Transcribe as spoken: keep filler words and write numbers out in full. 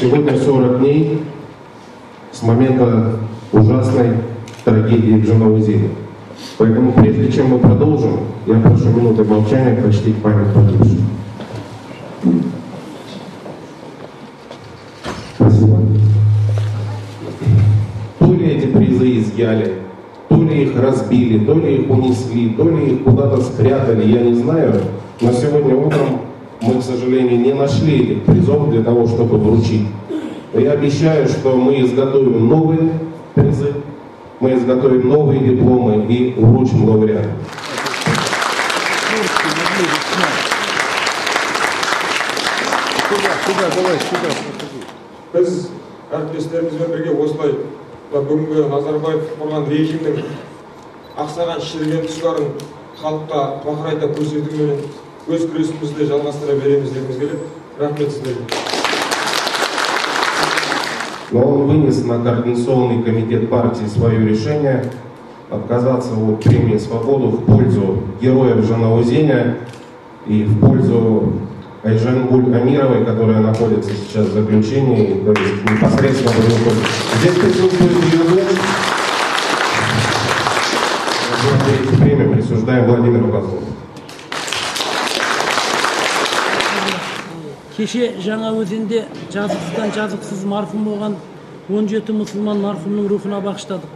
Сегодня сорок дней с момента ужасной трагедии в Жанаозене. Поэтому, прежде чем мы продолжим, я прошу минуты молчания почтить память погибших. Спасибо. То ли эти призы изъяли, то ли их разбили, то ли их унесли, то ли их куда-то спрятали, я не знаю. Но сегодня утром мы, к сожалению, не нашли этих призов для того, чтобы вручить. Но я обещаю, что мы изготовим новые призы, мы изготовим новые дипломы и вручим лауреатам. Біз әріптестерімізбен бірге осылай бүгінгі Назарбаев құрған режимнің ақсаған шіріген тұстарын халыққа бақырайта көрсетумен өз күресімізді жалғастыра береміз дегіміз келіп, рахмет сіздерге. Но он вынес на Координационный комитет партии свое решение отказаться от премии «Свободу» в пользу героев Жанаозеня и в пользу Айжангуль Амировой, которая находится сейчас в заключении, то есть непосредственно в ее доме. Здесь присутствует ее дочь. Мы в премию присуждаем Владимиру Козлову. Кеше Жаңаөзенде жазықсыздан жазықсыз марқұм болған он жеті мұсылман марқұмның рухына бағыштадық.